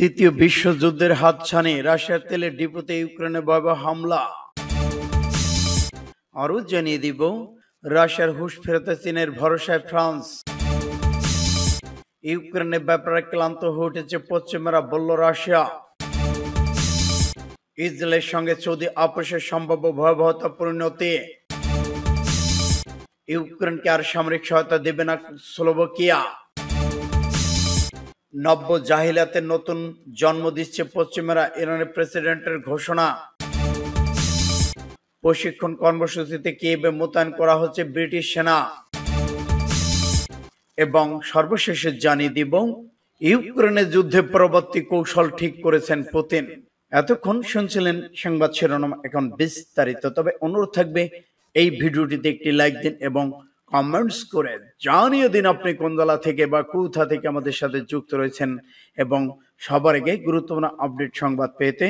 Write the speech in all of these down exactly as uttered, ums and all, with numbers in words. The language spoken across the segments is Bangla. তৃতীয় বিশ্বযুদ্ধের হাতছানি রাশিয়ার তেলের ডিপোতে ইউক্রেনে ভয়াবহ হামলা। আরও জানিয়ে দিব, রাশিয়ার হুশ ফেরাতে চীনের ভরসায় ফ্রান্স। ইউক্রেনের ব্যাপারে ক্লান্ত হয়ে উঠেছে পশ্চিমারা, বলল রাশিয়া। ইসরায়েলের সঙ্গে সৌদি আপোষের সম্ভাব্য ভয়াবহতা পরিণতি। ইউক্রেনকে আর সামরিক সহায়তা দেবে না স্লোভাকিয়া। নব্য জাহিলাতের নতুন জন্ম দিচ্ছে পশ্চিমেরা, ইরানের প্রেসিডেন্টের ঘোষণা। প্রশিক্ষণ কর্মসূচিতে কিয়েভে মোতায়েন করা হচ্ছে ব্রিটিশ সেনা। এবং সর্বশেষে জানিয়ে দিব, ইউক্রেনের যুদ্ধে পরবর্তী কৌশল ঠিক করেছেন পুতিন। এতক্ষণ শুনছিলেন সংবাদ শিরোনাম, এখন বিস্তারিত। তবে অনুরোধ থাকবে এই ভিডিওটিতে একটি লাইক দিন এবং কমেন্টস করে জানিয়ে দিন আপনি কোন জেলা থেকে বা কোথা থেকে আমাদের সাথে যুক্ত রয়েছেন। এবং সবার আগে গুরুত্বপূর্ণ আপডেট সংবাদ পেতে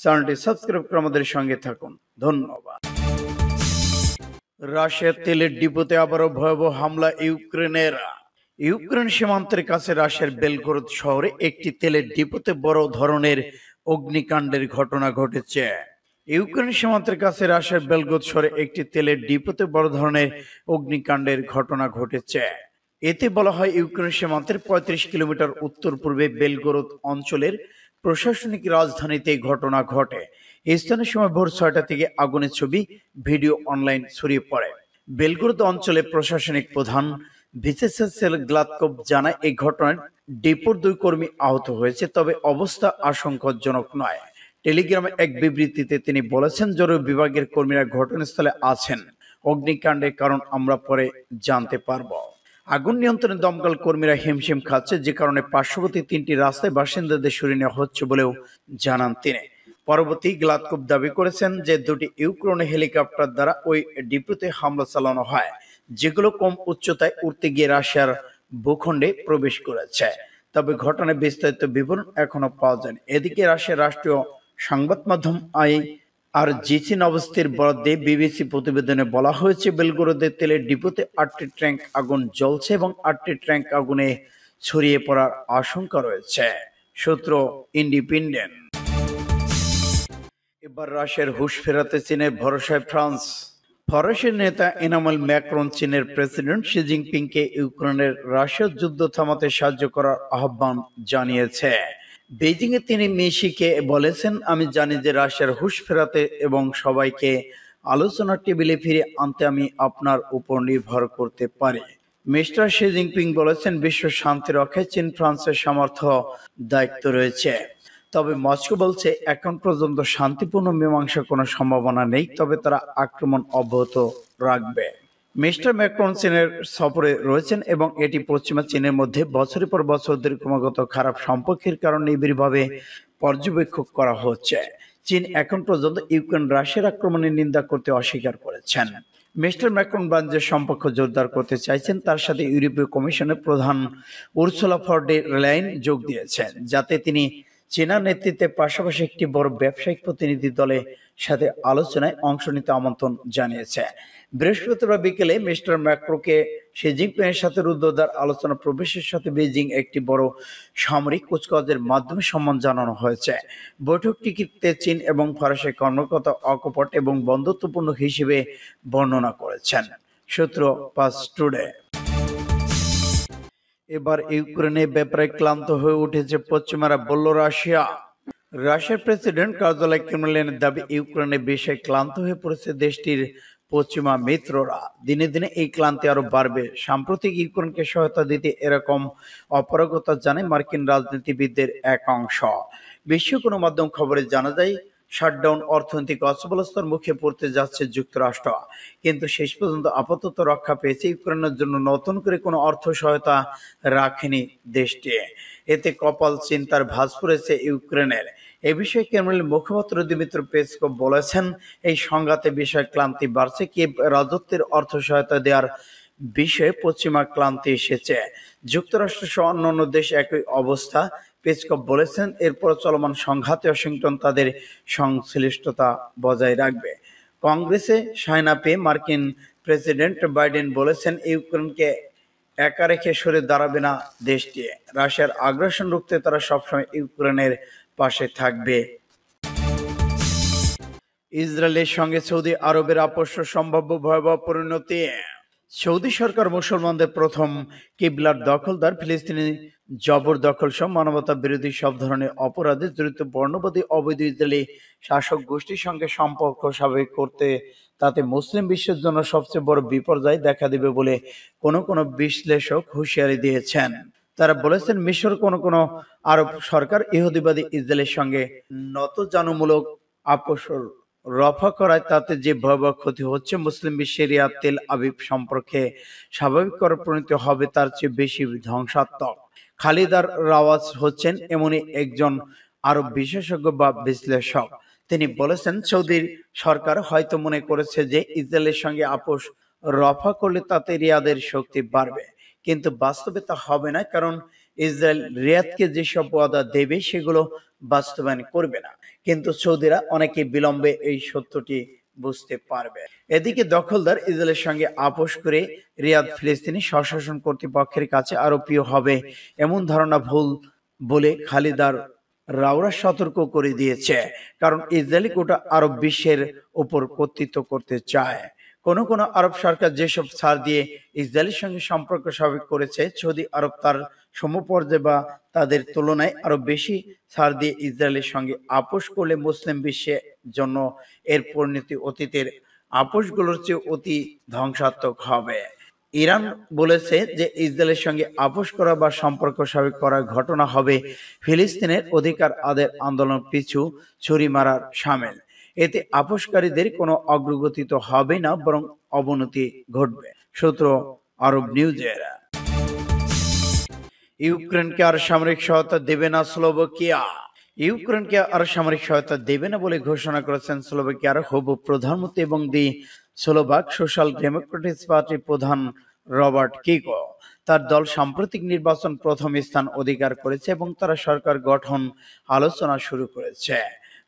চ্যানেলটি সাবস্ক্রাইব করে আমাদের সঙ্গে থাকুন, ধন্যবাদ। রাশিয়ার তেলের ডিপোতে আবারও ভয়াবহ হামলা ইউক্রেনের। ইউক্রেন সীমান্তের কাছে রাশিয়ার বেলগরদ শহরে একটি তেলের ডিপোতে বড় ধরনের অগ্নিকাণ্ডের ঘটনা ঘটেছে। ইউক্রেন সীমান্তের কাছে রাশিয়ার বেলগরদ শহরে একটি তেলের ডিপোতে বড় ধরনের অগ্নিকাণ্ডের ঘটনা ঘটেছে। এতে বলা হয়, ইউক্রেন সীমান্তের পঁয়ত্রিশ কিলোমিটার উত্তর পূর্বে বেলগরদ অঞ্চলের প্রশাসনিক রাজধানীতে ঘটনা ঘটে। স্থানীয় সময় ভোর ছয়টা থেকে আগুনের ছবি ভিডিও অনলাইন ছড়িয়ে পড়ে। বেলগরদ অঞ্চলে প্রশাসনিক প্রধান ভিসেসেল গ্লাদকভ জানায়, এই ঘটনায় ডিপোর দুই কর্মী আহত হয়েছে, তবে অবস্থা আশঙ্কাজনক নয়। টেলিগ্রামে এক বিবৃতিতে তিনি বলেছেন, জরুরি বিভাগের কর্মীরা ঘটনাস্থলে আছেন, অগ্নিকাণ্ডের কারণ আমরা পরে জানতে পারব। আগুন নিয়ন্ত্রণে দমকল কর্মীরা হিমশিম খাচ্ছে, যে কারণে পার্শ্ববর্তী তিনটি রাস্তায় বাসিন্দাদের সরিয়ে নেওয়া হচ্ছে বলেও জানান তিনি। পরবর্তী গ্লাদকভ দাবি করেছেন যে দুটি ইউক্রেনের হেলিকপ্টার দ্বারা ওই ডিপোতে হামলা চালানো হয়, যেগুলো কম উচ্চতায় উঠতে গিয়ে রাশিয়ার ভূখণ্ডে প্রবেশ করেছে। তবে ঘটনার বিস্তারিত বিবরণ এখনো পাওয়া যায়নি। এদিকে রাশিয়ার রাষ্ট্রীয় সংবাদ মাধ্যম আই আর জিসি নবস্তির বরাদ্দে বিবিসি প্রতিবেদনে বলা হয়েছে, বেলগরদের তেলের ডিপোতে আটটি ট্যাঙ্ক আগুন জ্বলছে এবং আটটি ট্যাঙ্ক আগুনে ছড়িয়ে পড়ার আশঙ্কা রয়েছে। সূত্র ইন্ডিপেন্ডেন্ট। এবার রাশিয়ার হুঁশ ফেরাতে চীনের ভরসায় ফ্রান্স। ফরাসির নেতা এনামেল ম্যাক্রন চীনের প্রেসিডেন্ট শি জিনপিংকে ইউক্রেনের রাশিয়ার যুদ্ধ থামাতে সাহায্য করার আহ্বান জানিয়েছে। বেজিংয়ে তিনি মেসিকে বলেছেন, আমি জানি যে রাশিয়ার হুঁশ ফেরাতে এবং সবাইকে আলোচনার টেবিলে ফিরে আনতে আমি আপনার উপর নির্ভর করতে পারি। মিস্টার শি জিনপিং বলেছেন, বিশ্ব শান্তি রক্ষায় চীন ফ্রান্সের সামর্থ্য দায়িত্ব রয়েছে। তবে মস্কো বলছে, এখন পর্যন্ত শান্তিপূর্ণ মীমাংসা কোনো সম্ভাবনা নেই, তবে তারা আক্রমণ অব্যাহত রাখবে। মিস্টার ম্যাক্রন চীনের সফরে রয়েছেন এবং এটি পশ্চিমা চীনের মধ্যে বছরের পর বছর ক্রমাগত খারাপ সম্পর্কের কারণে নিবিড়ভাবে পর্যবেক্ষণ করা হচ্ছে। চীন এখন পর্যন্ত ইউক্রেন রাশিয়ার আক্রমণের নিন্দা করতে অস্বীকার করেছেন। মিস্টার ম্যাক্রন বাণিজ্যের সম্পর্ক জোরদার করতে চাইছেন, তার সাথে ইউরোপীয় কমিশনের প্রধান উর্সুলা ফন ডের লেয়েন যোগ দিয়েছেন, যাতে তিনি চীনা নেতৃত্বের পাশাপাশি একটি বড় ব্যবসায়িক প্রতিনিধি দলের সাথে আলোচনায় অংশ নিতে আমন্ত্রণ জানিয়েছে। বৃহস্পতিবার বিকেলে মিস্টার ম্যাক্রোকে শি জিনপিংয়ের সাথে রুদ্ধদ্বার আলোচনা প্রবেশের সাথে বেজিং একটি বড় সামরিক কুচকাওয়াজের মাধ্যমে সম্মান জানানো হয়েছে। বৈঠকটিতে চীন এবং ফরাসের কর্মকর্তা অকপট এবং বন্ধুত্বপূর্ণ হিসেবে বর্ণনা করেছেন। সূত্র পাস টুডে। এবার ইউক্রেনের ব্যাপারে ক্লান্ত হয়ে উঠেছে পশ্চিমারা, বলল রাশিয়া। রাশিয়ার প্রেসিডেন্ট কার্যালয় ক্রেমলিনের দাবি, ইউক্রেনের বিষয়ে ক্লান্ত হয়ে পড়েছে দেশটির পশ্চিমা মিত্ররা। দিনে দিনে এই ক্লান্তি আরো বাড়বে। সাম্প্রতিক ইউক্রেনকে সহায়তা দিতে এরকম অপারগতা জানায় মার্কিন রাজনীতিবিদদের এক অংশ। বিশ্ব কোনো মাধ্যম খবরে জানা যায়, শাটডাউন অর্থনৈতিক অচলাবস্থার মুখে পড়তে যাচ্ছে যুক্তরাষ্ট্র, কিন্তু শেষ পর্যন্ত আপাতত রক্ষা পেয়েছে। ইউক্রেনের জন্য নতুন করে কোনো অর্থ সহায়তা রাখেনি দেশটি। এতে কপাল চিন্তার ভাঁজ পড়েছে ইউক্রেনের। এ বিষয়ে ক্রেমলিনের মুখপাত্র দিমিত্রি পেসকভ বলেছেন, এই সংঘাতে বিষয়ে ক্লান্তি বাড়ছে। কিয়েভ রাজত্বের অর্থ সহায়তা দেওয়ার বিষয়ে পশ্চিমা ক্লান্তি এসেছে। যুক্তরাষ্ট্র সহ অন্যান্য দেশ একই অবস্থা। পেসকভ বলেছেন, এরপর চলমান সংঘাতে ওয়াশিংটন তাদের সংশ্লিষ্টতা বজায় রাখবে। কংগ্রেসে সায় না পেয়ে মার্কিন প্রেসিডেন্ট বাইডেন বলেছেন, ইউক্রেনকে একা রেখে সরে দাঁড়াবে না দেশটি। রাশিয়ার আগ্রাসন রুখতে তারা সবসময় ইউক্রেনের পাশে থাকবে। ইসরায়েলের সঙ্গে সৌদি আরবের আপোষ সম্ভাব্য ভয়াবহ পরিণতি। সৌদি সরকার মুসলমানদের প্রথম কিবলার দখলদার, ফিলিস্তিনি জবরদখল সহ মানবতা বিরোধী সব ধরনের অপরাধে জড়িত বর্ণবাদী অবৈধ ইসরায়েলি শাসক গোষ্ঠীর সঙ্গে সম্পর্ক স্বাভাবিক করতে তাতে মুসলিম বিশ্বের জন্য সবচেয়ে বড় বিপর্যয় দেখা দেবে বলে কোনো কোনো বিশ্লেষক হুঁশিয়ারি দিয়েছেন। তারা বলেছেন, মিশর কোনো কোনো আরব সরকার ইহুদিবাদী ইসরায়েলের সঙ্গে নতজানুমূলক আপোষর রফা করায় তাতে যে ভয়াবহ ক্ষতি হচ্ছে, মুসলিম বিশ্বের রিয়াদ তেল আবিব সম্পর্কে স্বাভাবিক করার পরিণত হবে তার চেয়ে বেশি ধ্বংসাত্মক। খালিদার রাওয়াজ হচ্ছেন এমনই একজন আরব বিশেষজ্ঞ বা বিশ্লেষক। তিনি বলেছেন, সৌদির সরকার হয়তো মনে করেছে যে ইসরায়েলের সঙ্গে আপোষ রফা করলে তাতে রিয়াদের শক্তি বাড়বে, কিন্তু বাস্তবে তা হবে না, কারণ ইসরায়েল রিয়াদকে যেসব ওয়াদা দেবে সেগুলো বাস্তবায়ন করবে না। কিন্তু সৌদিরা অনেকে বিলম্বে এই সত্যটি বুঝতে পারবে। এদিকে দখলদার ইসরায়েলের সঙ্গে আপোষ করে রিয়াদ ফিলিস্তিনি স্বশাসন কর্তৃপক্ষের কাছে আরোপিত হবে এমন ধারণা ভুল বলে খালিদার রাওরা সতর্ক করে দিয়েছে, কারণ ইসরায়েল গোটা আরব বিশ্বের উপর কর্তৃত্ব করতে চায়। কোন কোন আরব সরকার যেসব ছাড় দিয়ে ইসরায়েলের সঙ্গে সম্পর্ক স্বাভাবিক করেছে, সৌদি আরব তার সমপর্যায়ে বা তাদের তুলনায় আরো বেশি ছাড় দিয়ে ইসরায়েলের সঙ্গে আপোষ করলে মুসলিম বিশ্বের জন্য এর পরিণতি অতীতের আপোষগুলোর চেয়ে অতি ধ্বংসাত্মক হবে। ইরান বলেছে যে ইসরায়েলের সঙ্গে আপোষ করা বা সম্পর্ক স্বাভাবিক করার ঘটনা হবে ফিলিস্তিনের অধিকার আদের আন্দোলন পিছু ছুরি মারার সামিল। এতে আপোষকারীদের কোনো অগ্রগতি তো হবে না, বরং অবনতি ঘটবে। সূত্র আরব নিউজের। ইউক্রেনকে আর সামরিক সহায়তা দেবে না স্লোভাকিয়া। ইউক্রেনকে আর সামরিক সহায়তা দেবে না বলে ঘোষণা করেছেন স্লোভাকিয়ার হবু প্রধানমন্ত্রী এবং দি স্লোভাক সোশ্যাল ডেমোক্রেটিক পার্টির প্রধান রবার্ট ফিকো। তার দল সাম্প্রতিক নির্বাচন প্রথম স্থান অধিকার করেছে এবং তারা সরকার গঠন আলোচনা শুরু করেছে।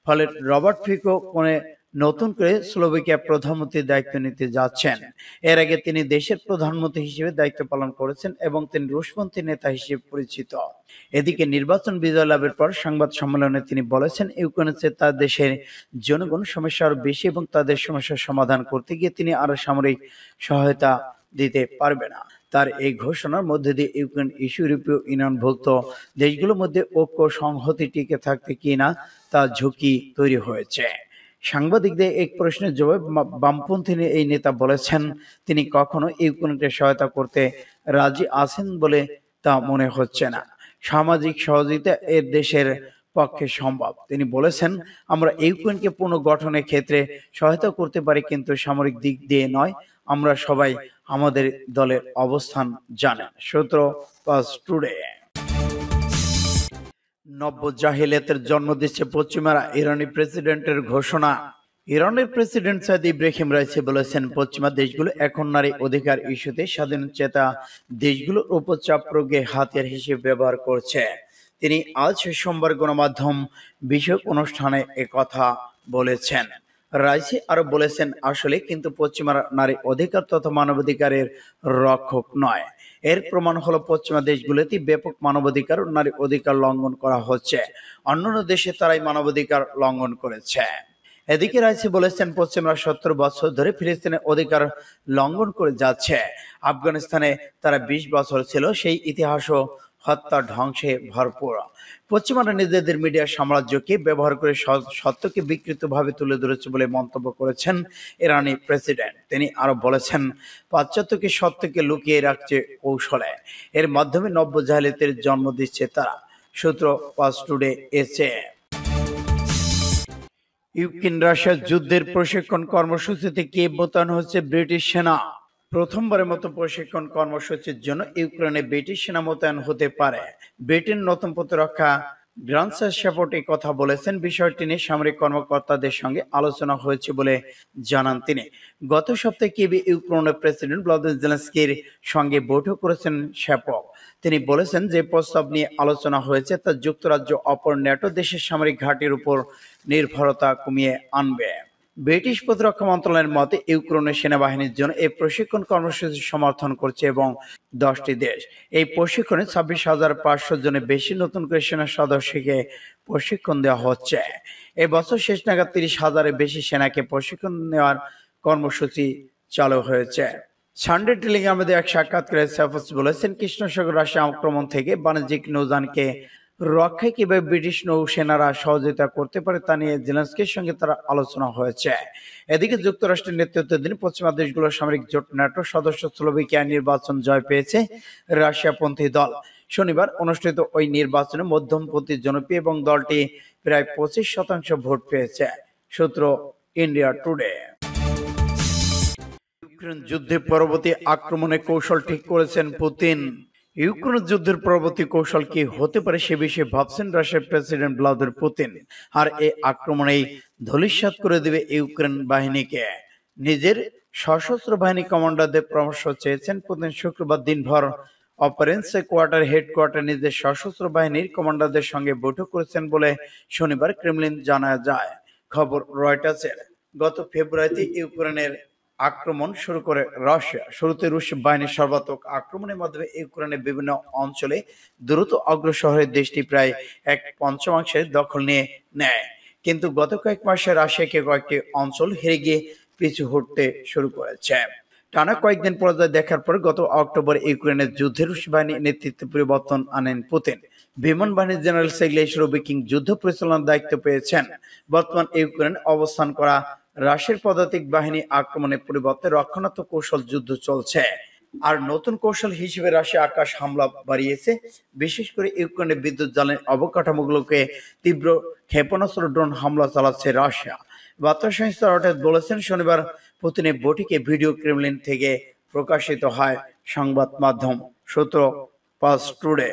ফলে রবার্ট ফিকো কোনে নতুন করে স্লোভাকিয়া প্রধানমন্ত্রীর দায়িত্ব নিতে যাচ্ছেন। এর আগে তিনি দেশের প্রধানমন্ত্রী হিসেবে দায়িত্ব পালন করেছেন এবং তিনি রুশপন্থী নেতা হিসেবে পরিচিত। এদিকে নির্বাচন বিজয় লাভের পর সংবাদ সম্মেলনে তিনি বলেছেন, ইউক্রেনের চেয়ে তার দেশের জনগণ সমস্যা আরো বেশি এবং তাদের সমস্যার সমাধান করতে গিয়ে তিনি আরো সামরিক সহায়তা দিতে পারবে না। তার এই ঘোষণার মধ্যে দিয়ে ইউক্রেন ইস্যু ইউরোপীয় ইউনিয়নভুক্ত দেশগুলোর মধ্যে ঐক্য সংহতি টিকে থাকতে কিনা তা ঝুঁকি তৈরি হয়েছে। সাংবাদিকদের এক প্রশ্নের জবাবে বামপন্থী এই নেতা বলেছেন, তিনি কখনো ইউক্রেনকে সহায়তা করতে রাজি আছেন বলে তা মনে হচ্ছে না। সামাজিক সহযোগিতা এর দেশের পক্ষে সম্ভব। তিনি বলেছেন, আমরা ইউক্রেনকে পুনর্গঠনের ক্ষেত্রে সহায়তা করতে পারি, কিন্তু সামরিক দিক দিয়ে নয়। আমরা সবাই আমাদের দলের অবস্থান জানেন। সূত্র টুডে। নব্য জাহিলিয়াতের জন্ম দিচ্ছে পশ্চিমারা, ইরানি প্রেসিডেন্টের ঘোষণা। ইরানের প্রেসিডেন্ট সাইদ ইব্রাহিম রাইসি বলেছেন, পশ্চিমা দেশগুলো এখন নারী অধিকার ইস্যুতে স্বাধীন চেতা দেশগুলোর উপর চাপ প্রয়োগে হাতিয়ার হিসেবে ব্যবহার করছে। তিনি আজ সোমবার গণমাধ্যম বিষয়ক অনুষ্ঠানে একথা বলেছেন। রাইসি আরো বলেছেন, আসলে কিন্তু পশ্চিমারা নারী অধিকার তথা মানবাধিকারের রক্ষক নয়। এর প্রমাণ হলো পশ্চিমা দেশগুলোতে ব্যাপক মানবাধিকার ও নারী অধিকার লঙ্ঘন করা হচ্ছে, অন্যান্য দেশে তারাই মানবাধিকার লঙ্ঘন করেছে। এদিকে রাইসি বলেছেন, পশ্চিমারা সত্তর বছর ধরে ফিলিস্তিনের অধিকার লঙ্ঘন করে যাচ্ছে। আফগানিস্তানে তারা বিশ বছর ছিল, সেই ইতিহাসও হত্যা ধ্বংসে ভরপুর। পশ্চিমারা নিজেদের মিডিয়া সাম্রাজ্যকে ব্যবহার করে সত্যকে বিকৃতভাবে তুলে ধরেছে বলে মন্তব্য করেছেন ইরানি প্রেসিডেন্ট। তিনি আরো বলেছেন, পাশ্চাত্যকে সত্যকে লুকিয়ে রাখছে কৌশলে, এর মাধ্যমে নব্য জাহিলিয়াতের জন্ম দিচ্ছে তারা। সূত্র পাস টুডে এসে। ইউক্রেন রাশিয়ার যুদ্ধের প্রশিক্ষণ কর্মসূচিতে কে মোতায়েন হচ্ছে ব্রিটিশ সেনা। প্রথমবারের মতো প্রশিক্ষণ কর্মসূচির জন্য ইউক্রেনে ব্রিটিশ সেনা মোতায়েন হতে পারে। ব্রিটেন নতুন প্রতিরক্ষা গ্রান্টসের কথা বলেছেন। বিষয়টি নিয়ে সামরিক কর্মকর্তাদের সঙ্গে আলোচনা হয়েছে বলে জানান তিনি। গত সপ্তাহে কিভে ইউক্রেনের প্রেসিডেন্ট ভ্লাদিমির জেলেনস্কির সঙ্গে বৈঠক করেছেন শেপক। তিনি বলেছেন, যে প্রস্তাব নিয়ে আলোচনা হয়েছে তা যুক্তরাজ্য অপর ন্যাটো দেশের সামরিক ঘাঁটির উপর নির্ভরতা কমিয়ে আনবে। ব্রিটিশ প্রতিরক্ষা মন্ত্রণালয়ের মতে ইউক্রেনের সেনাবাহিনীর জন্য এই প্রশিক্ষণ কর্মসূচি সমর্থন করছে এবং দশটি দেশ। এই প্রশিক্ষণে ছাব্বিশ হাজার পাঁচশো জনের বেশি নতুন করে সেনা সদস্যকে প্রশিক্ষণ দেওয়া হচ্ছে। এবছর শেষ নাগাদ তিরিশ হাজারের বেশি সেনাকে প্রশিক্ষণ নেওয়ার কর্মসূচি চালু হয়েছে। সানডে টেলিগ্রামে দেওয়া এক সাক্ষাৎকারে সেফস বলেছেন, কৃষ্ণসাগর রাশিয়া আক্রমণ থেকে বাণিজ্যিক নৌযানকে রক্ষায় কিভাবে ব্রিটিশ নৌসেনারা সহযোগিতা করতে পারে তা নিয়ে জেলেনস্কির সঙ্গে তারা আলোচনা হয়েছে। এদিকে যুক্তরাষ্ট্রের নেতৃত্বাধীন পশ্চিমা দেশগুলোর সামরিক জোট ন্যাটো সদস্য স্লোভাকিয়া নির্বাচন জয় পেয়েছে রাশিয়াপন্থী দল। শনিবার অনুষ্ঠিত ওই নির্বাচনে মধ্যমপন্থী জনপ্রিয় এবং দলটি প্রায় পঁচিশ শতাংশ ভোট পেয়েছে। সূত্র ইন্ডিয়া টুডে। ইউক্রেন যুদ্ধের পরবর্তী আক্রমণের কৌশল ঠিক করেছেন পুতিন। ইউক্রেন যুদ্ধের পরবর্তী কৌশল কি হতে পারে সে বিষয়ে ভাবছেন রাশিয়ার প্রেসিডেন্ট ভ্লাদিমির পুতিন। আর এই আক্রমণেই ধূলিস্যাৎ করে দেবে ইউক্রেন বাহিনীকে। নিজের সশস্ত্র বাহিনী কমান্ডারদের পরামর্শ চেয়েছেন পুতিন। শুক্রবার দিনভর অপারেন্সে কোয়ার্টার হেডকোয়ার্টার নিজের সশস্ত্র বাহিনীর কমান্ডারদের সঙ্গে বৈঠক করেছেন বলে শনিবার ক্রেমলিন জানা যায়। খবর রয়টার্সের। গত ফেব্রুয়ারিতে ইউক্রেনের আক্রমণ শুরু করে রাশিয়া। শুরুতে রুশ বাহিনীর সর্বাত্মক আক্রমণের মাধ্যমে ইউক্রেনের বিভিন্ন অঞ্চলে দ্রুত অগ্রসরের দেশটি প্রায় এক পঞ্চমাংশের দখল নিয়ে নেয়, কিন্তু গত কয়েক মাসে রাশিয়াকে কয়েকটি অঞ্চল হেরে গিয়ে পিছু হটতে শুরু করেছে। টানা কয়েকদিন পর্যায়ে দেখার পর গত অক্টোবর ইউক্রেনের যুদ্ধে রুশ বাহিনীর নেতৃত্বে পরিবর্তন আনেন পুতিন। বিমান বাহিনীর জেনারেল সেগলেই রোবিকিং যুদ্ধ পরিচালনার দায়িত্ব পেয়েছেন। বর্তমান ইউক্রেন অবস্থান করা রাশিয়ার পদাতিক বাহিনী আক্রমণের পরিবর্তে রক্ষণাত্মক কৌশল যুদ্ধ চলছে। আর নতুন কৌশল হিসেবে রাশিয়া আকাশ হামলা বাড়িয়েছে, বিশেষ করে ইউক্রেনের বিদ্যুৎ জ্বালানি অবকাঠামোগুলোকে তীব্র ক্ষেপণাস্ত্র ড্রোন হামলা চালাচ্ছে রাশিয়া। বার্তা সংস্থা রয়টার্স বলেছেন, শনিবার পুতিনের বৈঠকে ভিডিও ক্রেমলিন থেকে প্রকাশিত হয় সংবাদ মাধ্যম। সূত্র পাস টুডে।